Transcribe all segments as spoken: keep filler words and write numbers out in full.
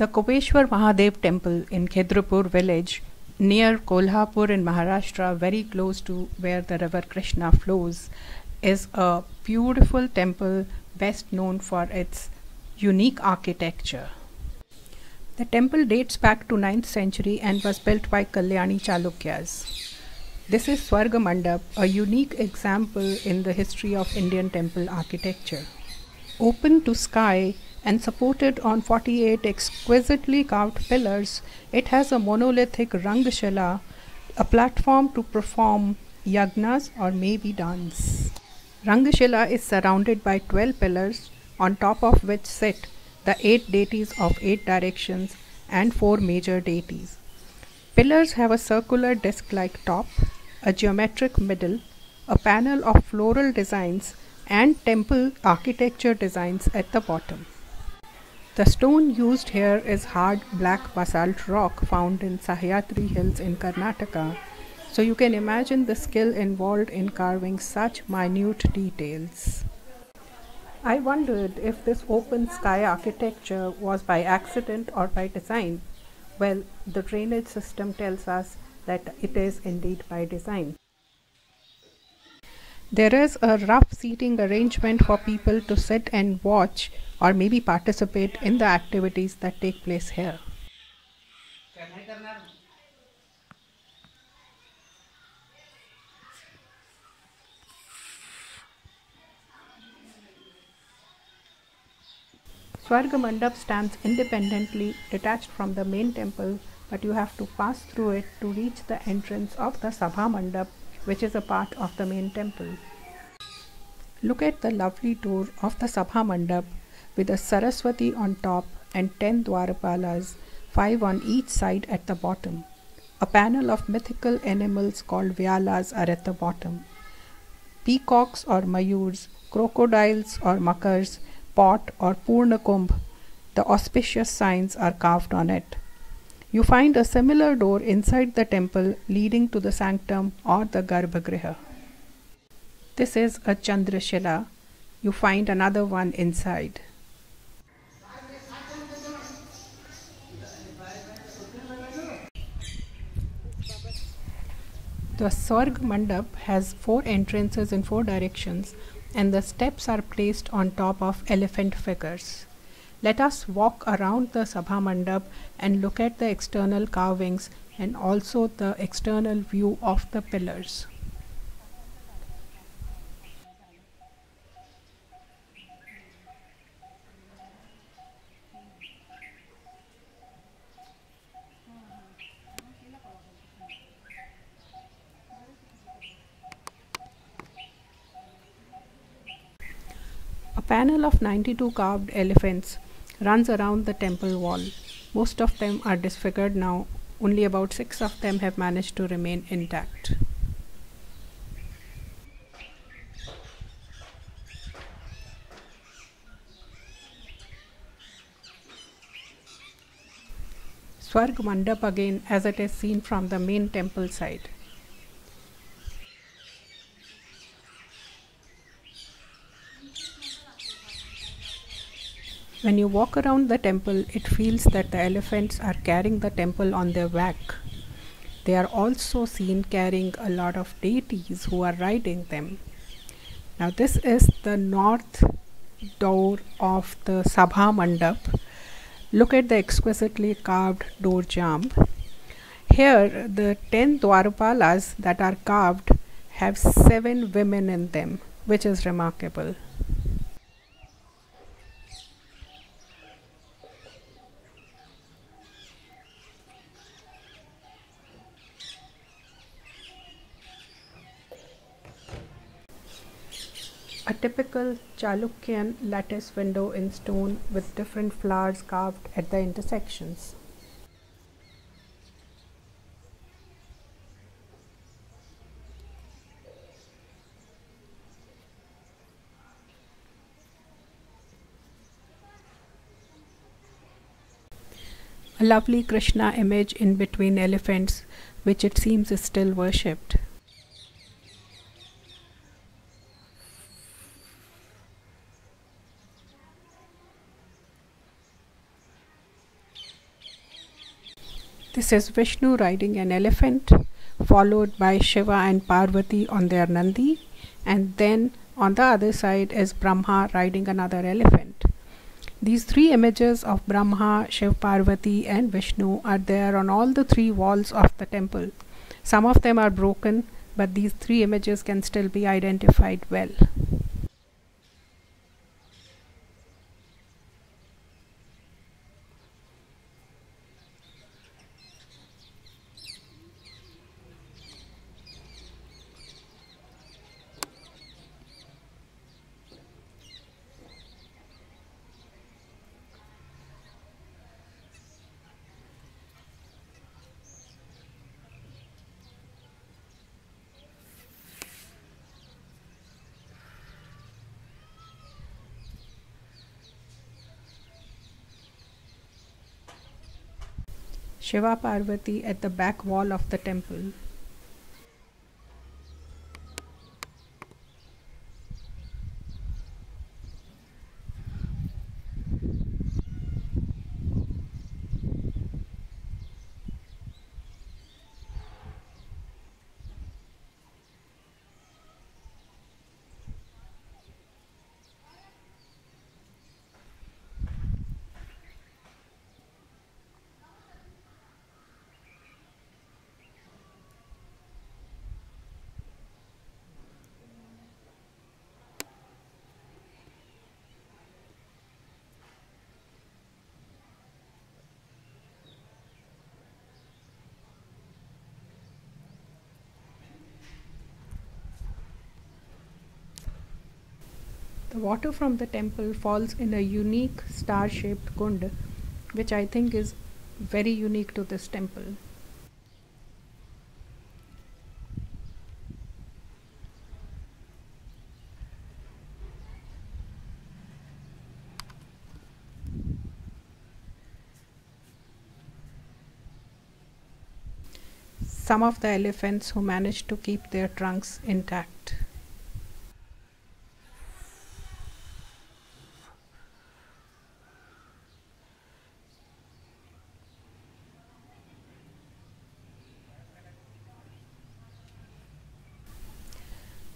The Kveshwar Mahadev temple in Khedrapur village near Kolhapur in Maharashtra, very close to where the river Krishna flows, is a beautiful temple best known for its unique architecture. The temple dates back to ninth century and was built by Kalyani Chalukyas. This is Swarga Mandap, a unique example in the history of Indian temple architecture. Open to sky and supported on forty-eight exquisitely carved pillars, it has a monolithic Rangshilas, a platform to perform yajnas or maybe dance. Rangshilas is surrounded by twelve pillars, on top of which sit the eight deities of eight directions and four major deities. Pillars have a circular disc-like top, a geometric middle, a panel of floral designs and temple architecture designs at the bottom. The stone used here is hard black basalt rock found in Sahyadri hills in Karnataka, so you can imagine the skill involved in carving such minute details. I wondered if this open sky architecture was by accident or by design. Well, the drainage system tells us that it is indeed by design. There is a rough seating arrangement for people to sit and watch or maybe participate in the activities that take place here. Swarga Mandap stands independently, detached from the main temple, but you have to pass through it to reach the entrance of the Sabha Mandap, which is a part of the main temple. Look at the lovely door of the Sabha Mandap with a Saraswati on top and ten Dwarapalas, five on each side at the bottom. A panel of mythical animals called Vyalas are at the bottom. Peacocks or Mayurs, crocodiles or Makars, pot or Purnakumbh, the auspicious signs are carved on it. You find a similar door inside the temple leading to the sanctum or the Garbhagriha. This is a Chandrashila. You find another one inside. The Swarga Mandap has four entrances in four directions and the steps are placed on top of elephant figures. Let us walk around the Sabha Mandap and look at the external carvings and also the external view of the pillars. A panel of ninety-two carved elephants runs around the temple wall. Most of them are disfigured now. Only about six of them have managed to remain intact. Swarga Mandap again, as it is seen from the main temple side. When you walk around the temple, it feels that the elephants are carrying the temple on their back. They are also seen carrying a lot of deities who are riding them. Now this is the north door of the Sabha Mandap. Look at the exquisitely carved door jamb. Here the ten Dwarapalas that are carved have seven women in them, which is remarkable. A typical Chalukyan lattice window in stone with different flowers carved at the intersections. A lovely Krishna image in between elephants, which it seems is still worshipped. This is Vishnu riding an elephant, followed by Shiva and Parvati on their Nandi, and then on the other side is Brahma riding another elephant. These three images of Brahma, Shiva, Parvati and Vishnu are there on all the three walls of the temple. Some of them are broken, but these three images can still be identified well. Shiva Parvati at the back wall of the temple. The water from the temple falls in a unique star-shaped kund, which I think is very unique to this temple. Some of the elephants who managed to keep their trunks intact.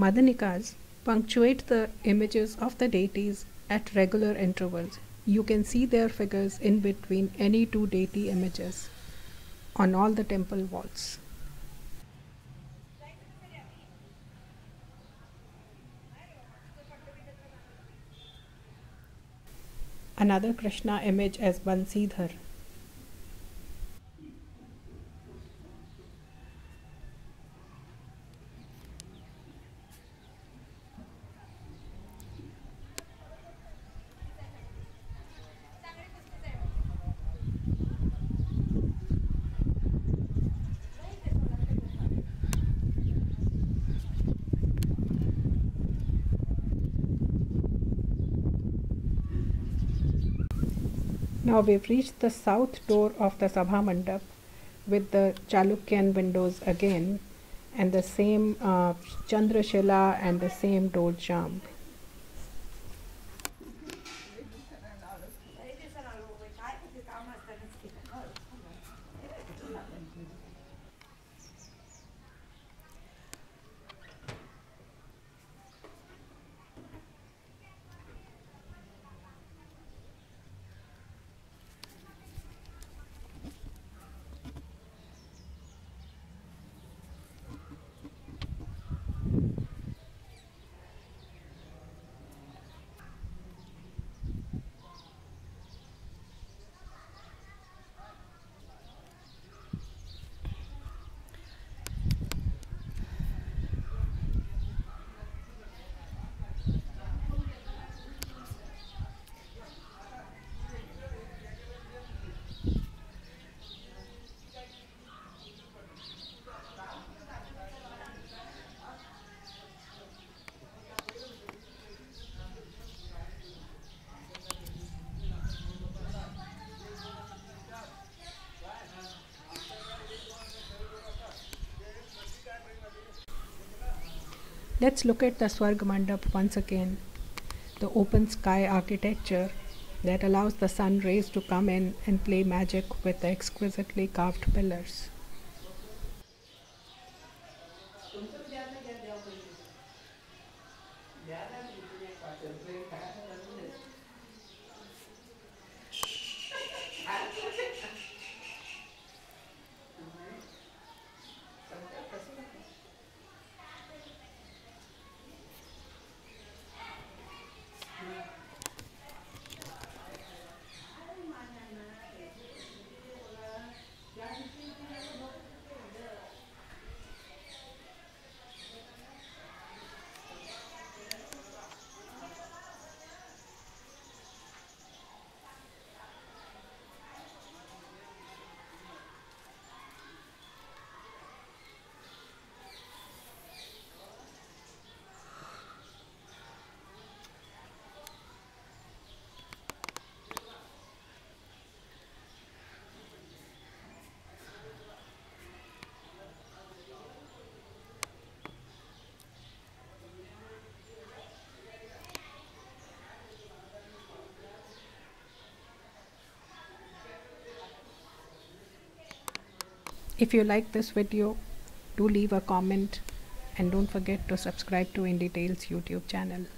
Madanikas punctuate the images of the deities at regular intervals. You can see their figures in between any two deity images on all the temple walls. Another Krishna image as Bansidhar. Now we've reached the south door of the Sabha Mandap with the Chalukyan windows again, and the same uh, Chandrashila and the same door jamb. Let's look at the Swarga Mandap once again. The open sky architecture that allows the sun rays to come in and play magic with the exquisitely carved pillars. If you like this video, do leave a comment and don't forget to subscribe to IndiTales YouTube channel.